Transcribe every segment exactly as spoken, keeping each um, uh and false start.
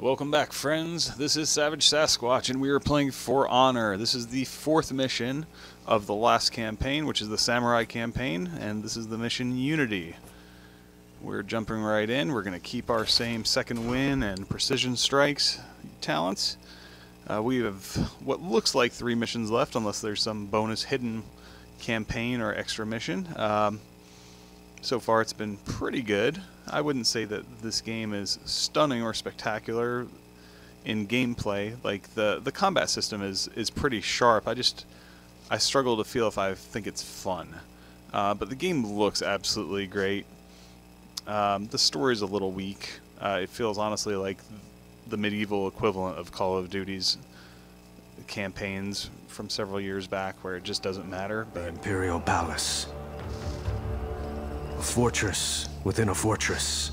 Welcome back, friends. This is Savage Sasquatch, and we are playing For Honor. This is the fourth mission of the last campaign, which is the Samurai campaign, and this is the mission Unity. We're jumping right in. We're going to keep our same second win and precision strikes talents. Uh, we have what looks like three missions left, unless there's some bonus hidden campaign or extra mission. Um, so far, it's been pretty good. I wouldn't say that this game is stunning or spectacular in gameplay. Like the the combat system is is pretty sharp. I just I struggle to feel if I think it's fun. Uh, but the game looks absolutely great. Um, the story is a little weak. Uh, it feels honestly like the medieval equivalent of Call of Duty's campaigns from several years back, where it just doesn't matter. But the Imperial Palace. A fortress within a fortress.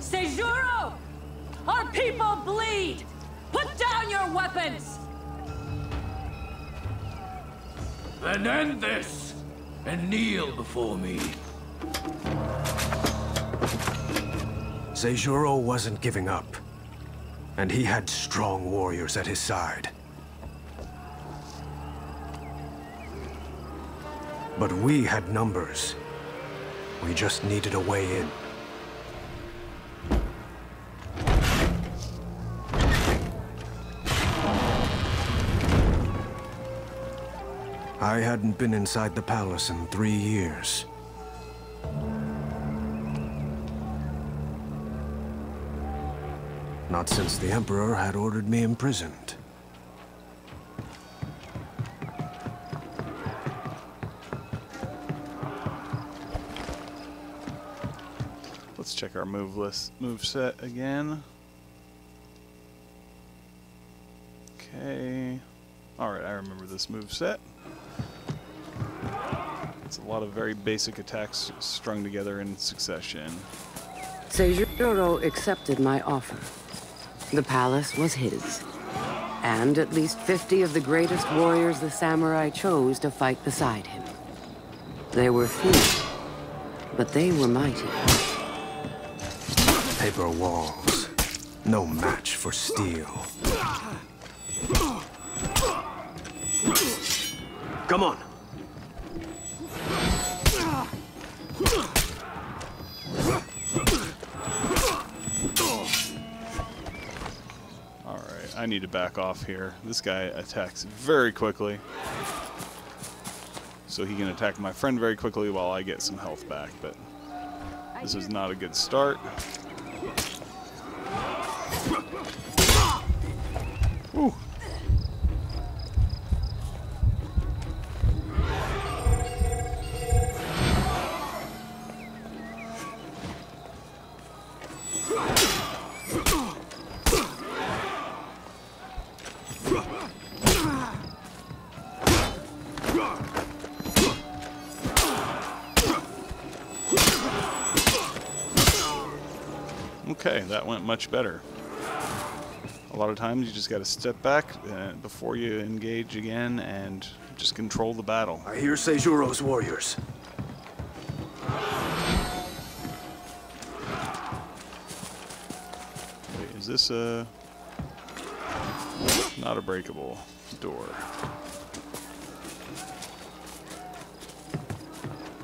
Seijuro! Our people bleed! Put down your weapons! Then end this and kneel before me. Seijuro wasn't giving up. And he had strong warriors at his side. But we had numbers. We just needed a way in. I hadn't been inside the palace in three years. Not since the Emperor had ordered me imprisoned. Let's check our move list, move set again. Okay. All right, I remember this move set. It's a lot of very basic attacks strung together in succession. Seijuro accepted my offer. The palace was his, and at least fifty of the greatest warriors the samurai chose to fight beside him. They were few, but they were mighty. Paper walls, no match for steel. Come on. I need to back off here. This guy attacks very quickly. So he can attack my friend very quickly while I get some health back, but this is not a good start. Ooh. Okay, that went much better. A lot of times you just got to step back uh, before you engage again and just control the battle. I hear Seijuro's warriors. Wait, is this a... not a breakable door?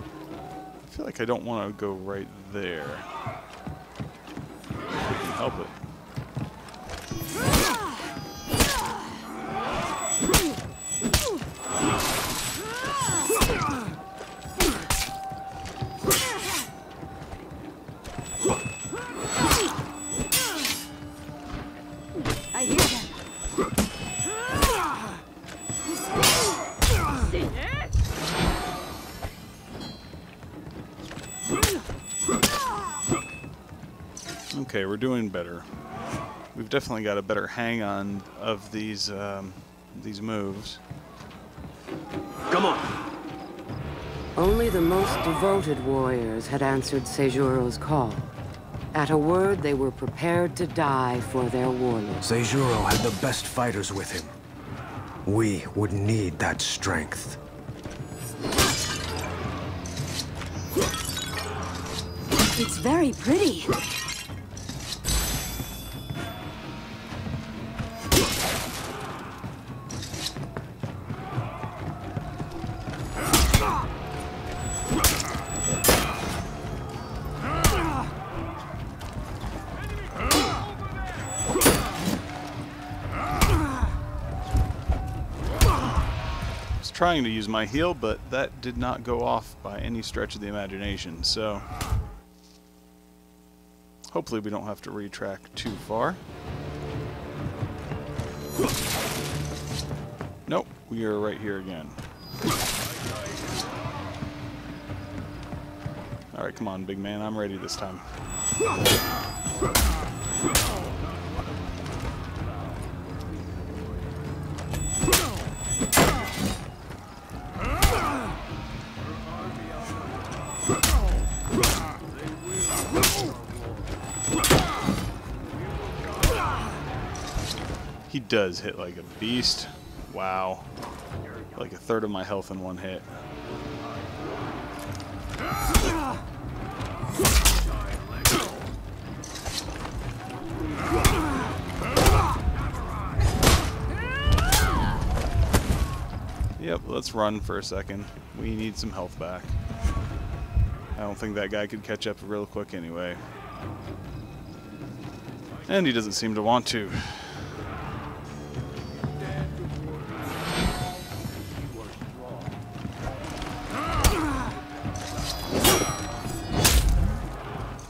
I feel like I don't want to go right there. Help it. I hear them. Okay, we're doing better. We've definitely got a better hang on of these um, these moves. Come on! Only the most devoted warriors had answered Seijuro's call. At a word, they were prepared to die for their warlord. Seijuro had the best fighters with him. We would need that strength. It's very pretty. Trying to use my heal, but that did not go off by any stretch of the imagination, so hopefully we don't have to retrack too far. Nope, we are right here again. Alright, come on, big man, I'm ready this time. He does hit like a beast. Wow. Like a third of my health in one hit. Yep, let's run for a second. We need some health back. I don't think that guy could catch up real quick anyway. And he doesn't seem to want to.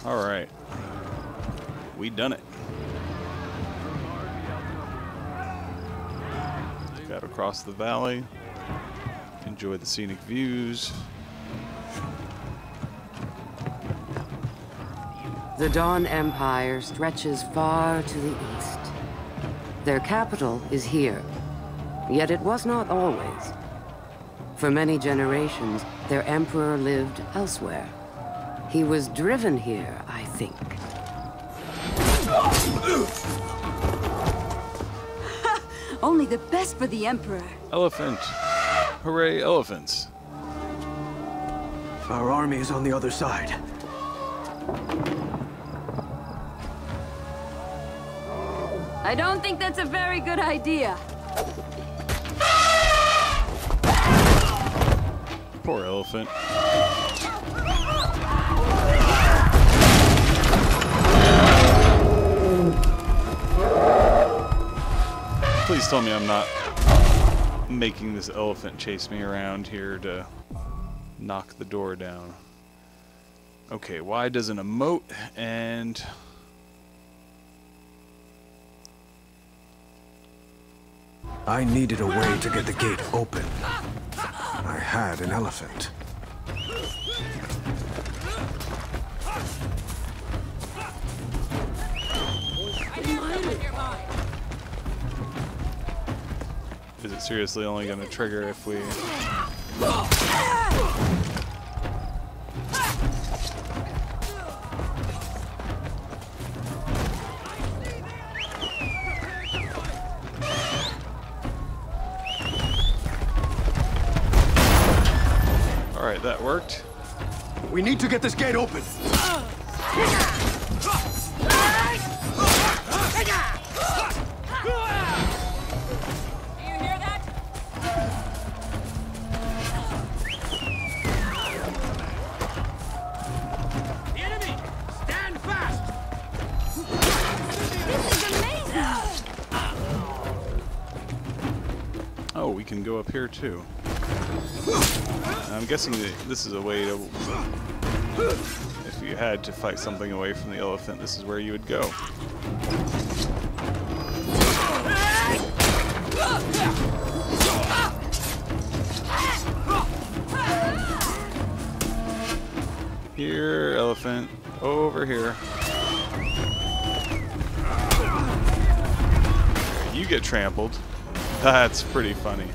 Alright. We done it. Look out across the valley. Enjoy the scenic views. The Dawn Empire stretches far to the east. Their capital is here. Yet it was not always. For many generations, their emperor lived elsewhere. He was driven here, I think. Only the best for the Emperor. Elephant. Hooray, elephants. Our army is on the other side. I don't think that's a very good idea. Poor elephant. Please tell me I'm not making this elephant chase me around here to knock the door down. Okay, why doesn't emote and... I needed a way to get the gate open. I had an elephant. Is it seriously only going to trigger if we... Alright, that worked. We need to get this gate open! Go up here too. I'm guessing that this is a way to, if you had to fight something away from the elephant, this is where you would go. Here, elephant, over here. You get trampled. That's pretty funny.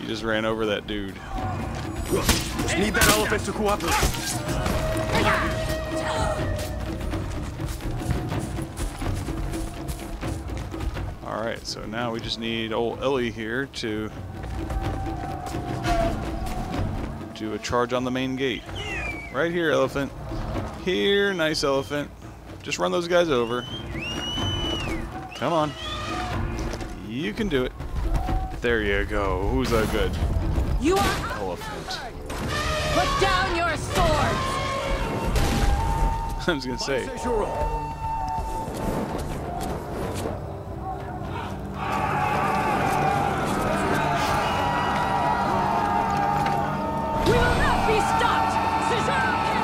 You just ran over that dude. Just need that elephant to cooperate. Alright, so now we just need old Ellie here to do a charge on the main gate. Right here, elephant. Here, nice elephant. Just run those guys over. Come on. You can do it. There you go. Who's a good you are elephant? Put down your swords! I was gonna say. We will not be stopped! Seijuro can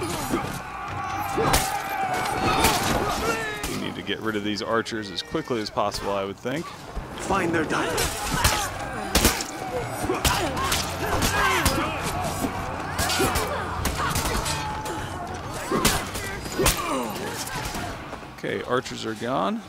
be stopped! We need to get rid of these archers as quickly as possible, I would think. Find their diamond. Okay, archers are gone.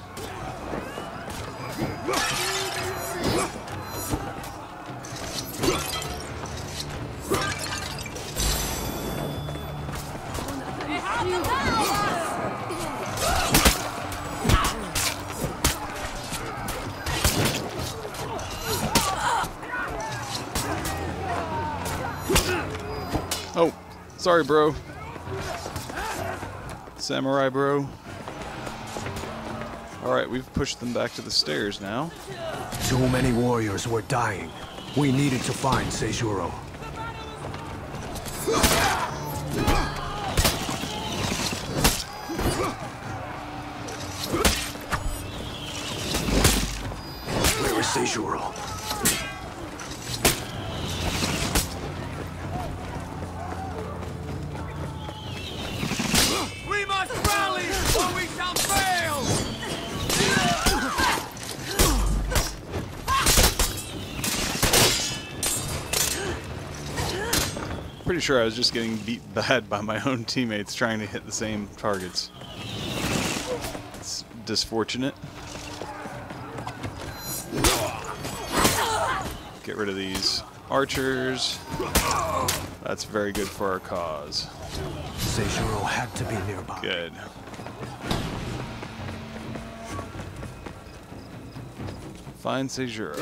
Oh, sorry, bro. Samurai, bro. Alright, we've pushed them back to the stairs now. Too many warriors were dying. We needed to find Seijuro. Where is Seijuro? We must rally or we shall fail! Pretty sure I was just getting beat bad by my own teammates trying to hit the same targets. It's disfortunate. Get rid of these archers. That's very good for our cause. Seijuro had to be nearby. Good. Find Seijuro.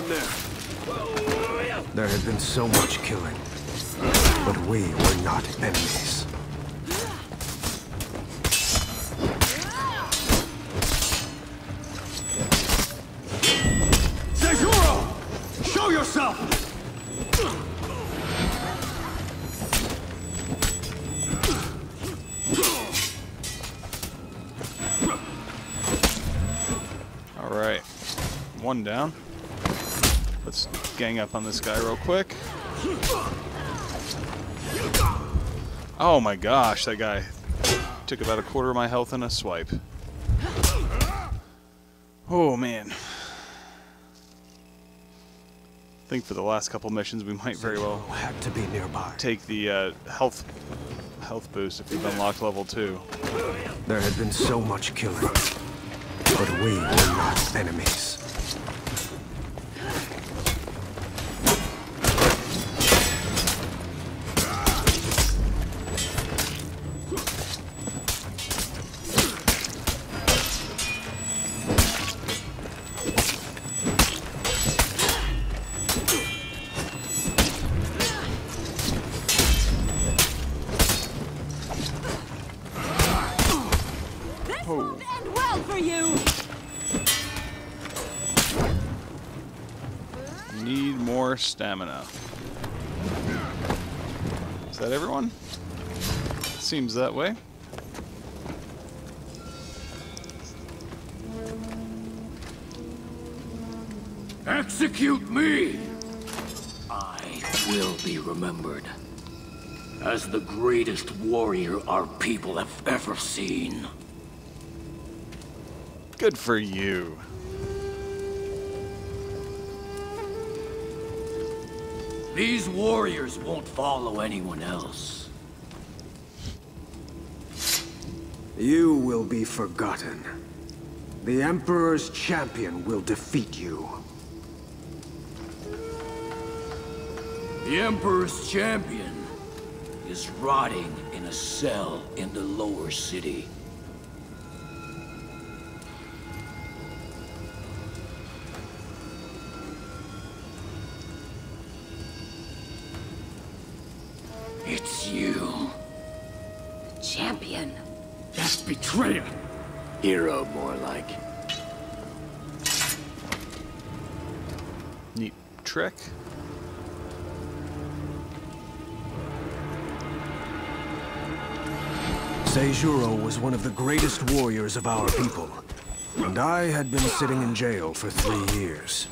There had been so much killing. But we were not enemies. Seijuro! Show yourself! All right. One down. Let's gang up on this guy real quick. Oh my gosh, that guy took about a quarter of my health in a swipe. Oh man. I think for the last couple missions we might very well have to be nearby. Take the uh, health health boost if we've unlocked level two. There had been so much killing, but we were not enemies. Stamina. Is that everyone? Seems that way. Execute me! I will be remembered as the greatest warrior our people have ever seen. Good for you. These warriors won't follow anyone else. You will be forgotten. The Emperor's champion will defeat you. The Emperor's champion? is rotting in a cell in the lower city. It's you. Champion. That's betrayer. Hero, more like. Neat trick. Seijuro was one of the greatest warriors of our people, and I had been sitting in jail for three years.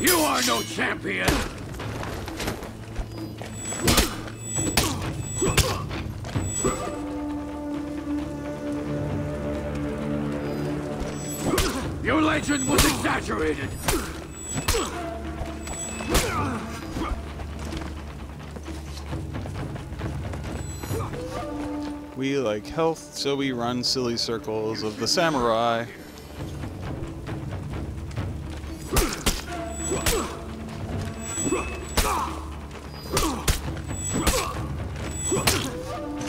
You are no champion! Your legend was exaggerated! We like health, so we run silly circles of the samurai.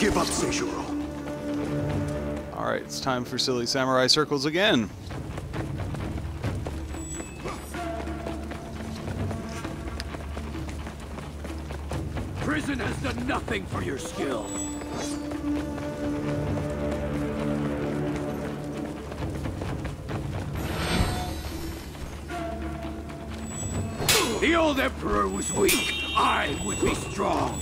Give up, Seijuro. Alright, it's time for silly samurai circles again. Prison has done nothing for your skill. The old Emperor was weak. I would be strong.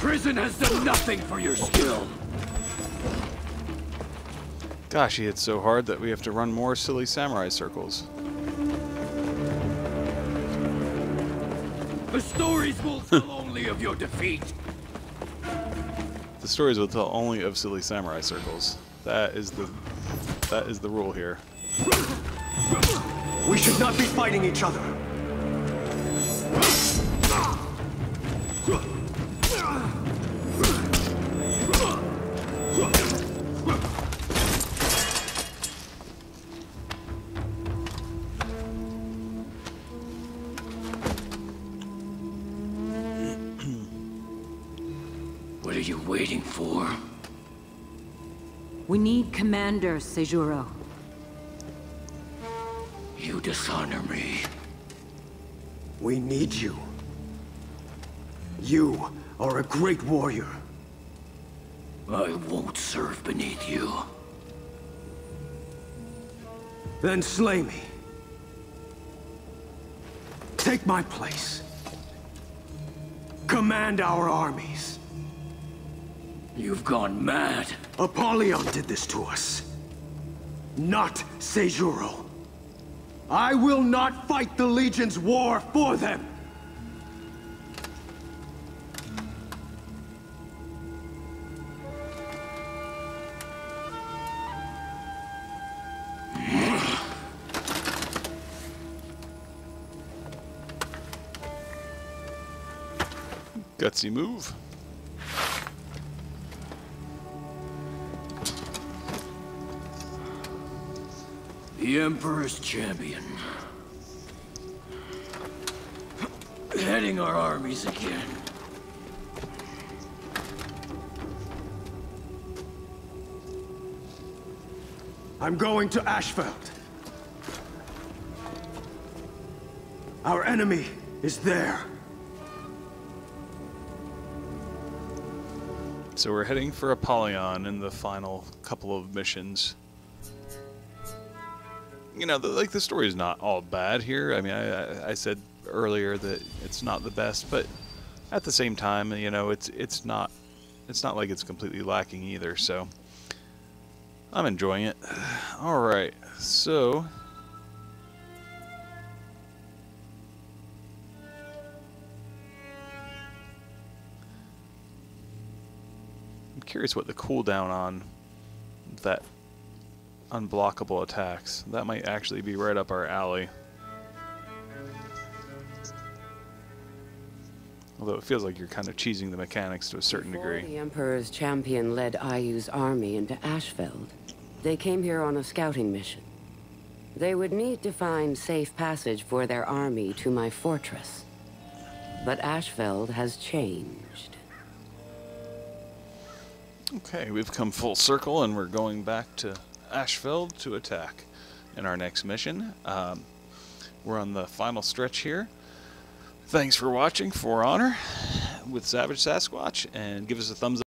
Prison has done nothing for your skill. Gosh, he hits so hard that we have to run more silly samurai circles. The stories will tell only of your defeat. The stories will tell only of silly samurai circles. That is the that is the rule here. We should not be fighting each other. What are you waiting for? We need Commander Seijuro. You dishonor me. We need you. You are a great warrior. I won't serve beneath you. Then slay me. Take my place. Command our armies. You've gone mad. Apollyon did this to us. Not Seijuro. I will not fight the Legion's war for them! Gutsy move. The Emperor's champion. Heading our armies again. I'm going to Ashfeld. Our enemy is there. So we're heading for Apollyon in the final couple of missions. You know, the, like, the story is not all bad here. I mean, I, I said earlier that it's not the best, but at the same time, you know, it's it's not it's not like it's completely lacking either. So I'm enjoying it. All right, so I'm curious what the cooldown on that. Unblockable attacks. That might actually be right up our alley. Although it feels like you're kind of cheesing the mechanics to a certain Before degree. The Emperor's champion led Ayu's army into Ashfeld. They came here on a scouting mission. They would need to find safe passage for their army to my fortress. But Ashfeld has changed. Okay, we've come full circle and we're going back to Ashfeld to attack in our next mission. Um, we're on the final stretch here. Thanks for watching For Honor with Savage Sasquatch, and give us a thumbs up.